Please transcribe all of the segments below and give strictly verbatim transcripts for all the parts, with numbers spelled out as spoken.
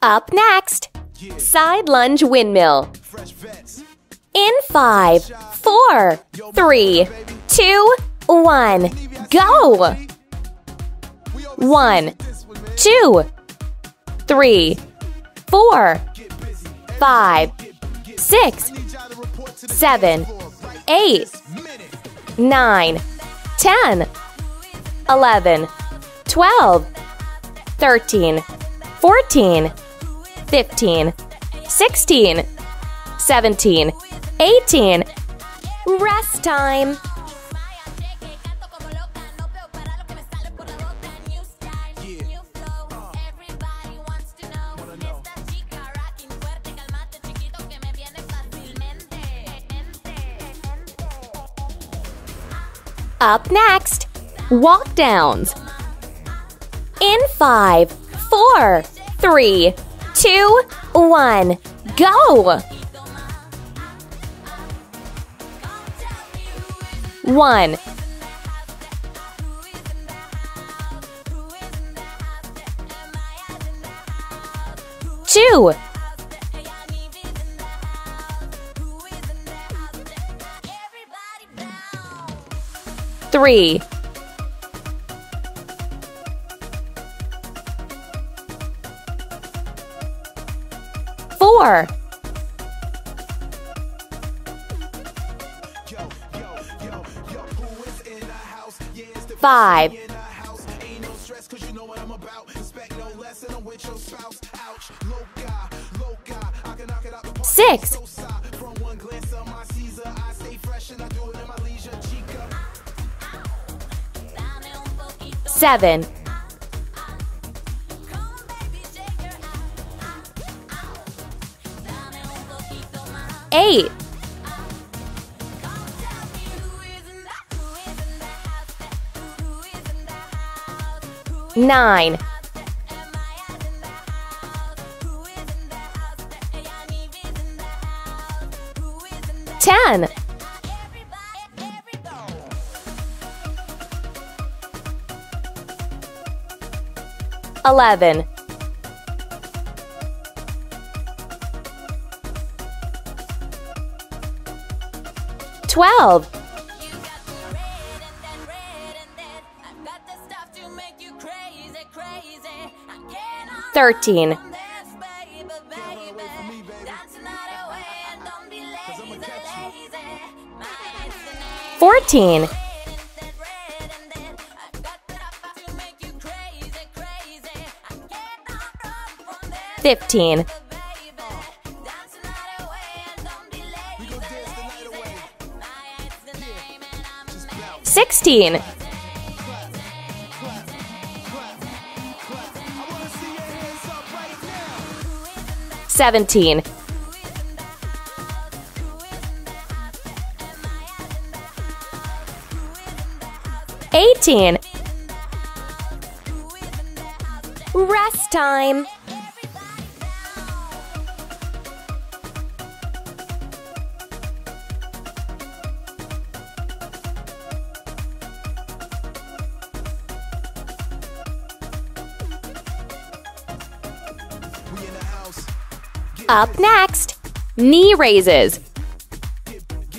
Up next, side lunge windmill. In five, four, three, two, one, go! One, two, three, four, five, six, seven, eight, nine, ten, eleven, twelve, thirteen, fourteen, fifteen, sixteen, seventeen, eighteen. Rest time. Up next, walk downs. In five, four, three, two, one, go! One, two, three, four, five, six, seven, eight, nine, ten, eleven, twelve, thirteen, fourteen, fifteen, sixteen, seventeen, eighteen. Rest time. Up next, knee raises.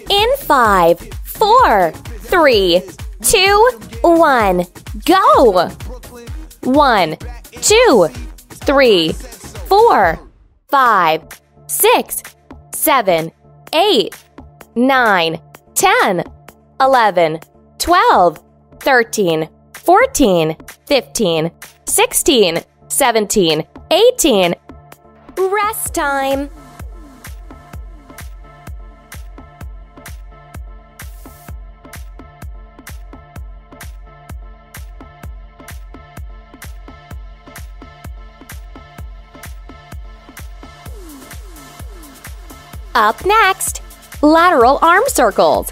In five, four, three, two, one, go! One, two, three, four, five, six, seven, eight, nine, ten, eleven, twelve, thirteen, fourteen, fifteen, sixteen, seventeen, eighteen. Rest time. Up next, lateral arm circles.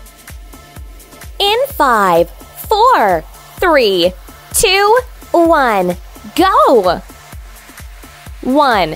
In five, four, three, two, one, go! One,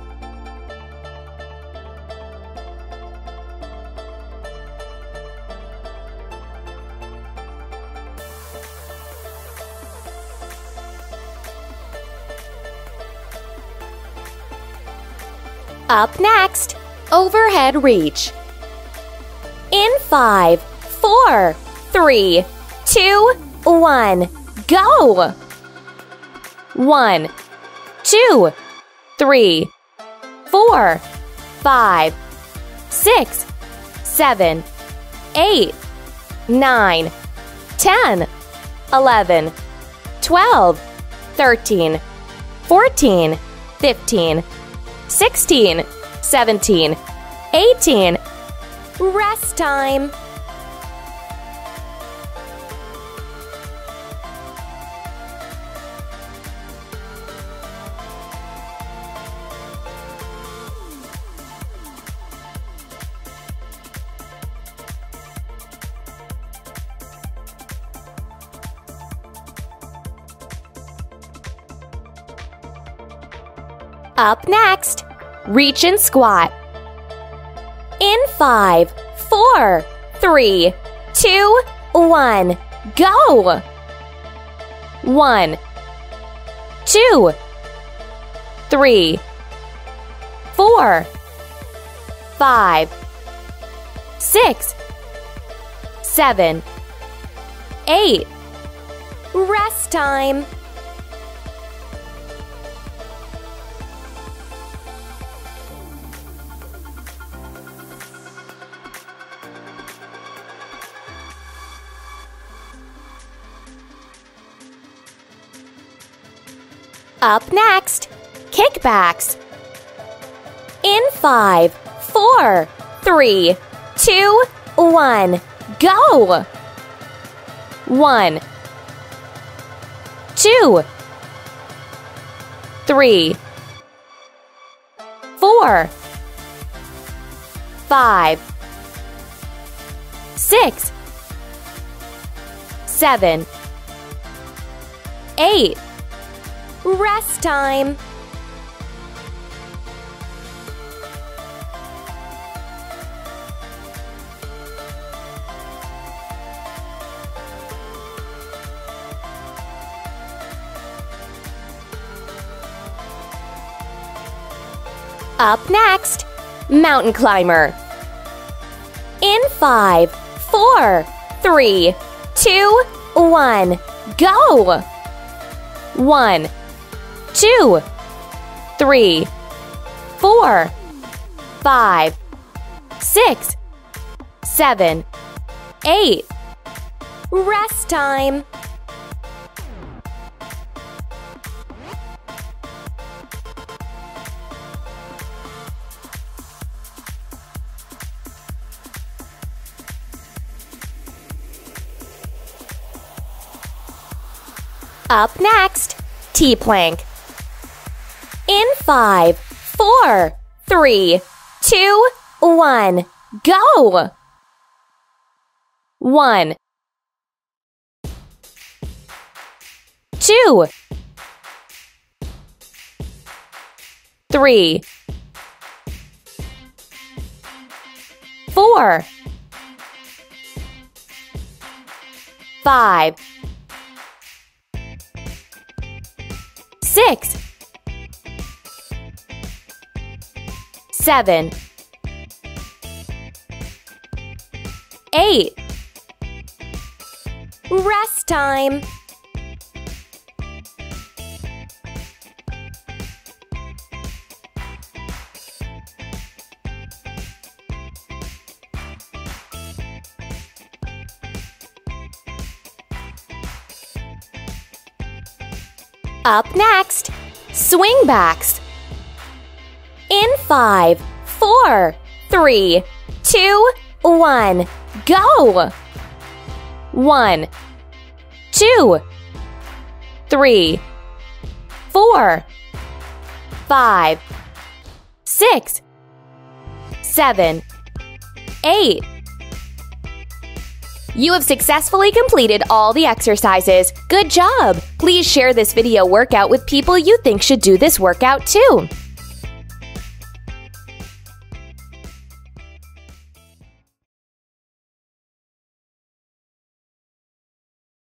Up next, overhead reach. In five, four, three, two, one, go! One, two, three, four, five, six, seven, eight, nine, ten, eleven, twelve, thirteen, fourteen, fifteen, sixteen, seventeen, eighteen. Rest time. Up next, reach and squat. In five, four, three, two, one, go! One, two, three, four, five, six, seven, eight. Rest time. Up next, kickbacks. In five, four, three, two, one, go! One, two, three, four, five, six, seven, eight. Rest time. Up next, mountain climber. In five, four, three, two, one, go! One, two, three, four, five, six, seven, eight. Rest time. Up next, T-plank. In five, four, three, two, one, go! One, two, three, four, five, six, seven, eight. Rest time. Up next, swing backs. In five, four, three, two, one, go! One, two, three, four, five, six, seven, eight. You have successfully completed all the exercises. Good job! Please share this video workout with people you think should do this workout too.